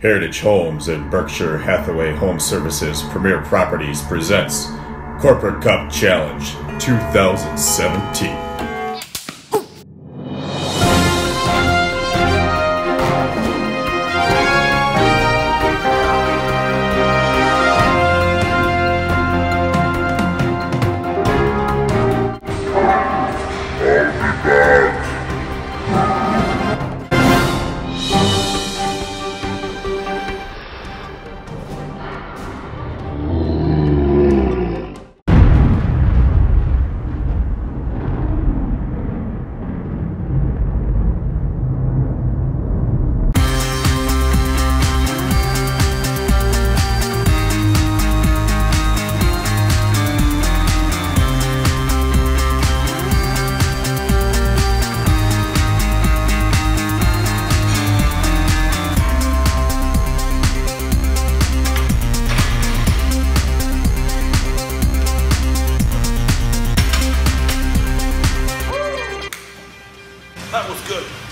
Heritage Homes and Berkshire Hathaway HomeServices Premier Properties presents Corporate Cup Challenge 2017. That was good.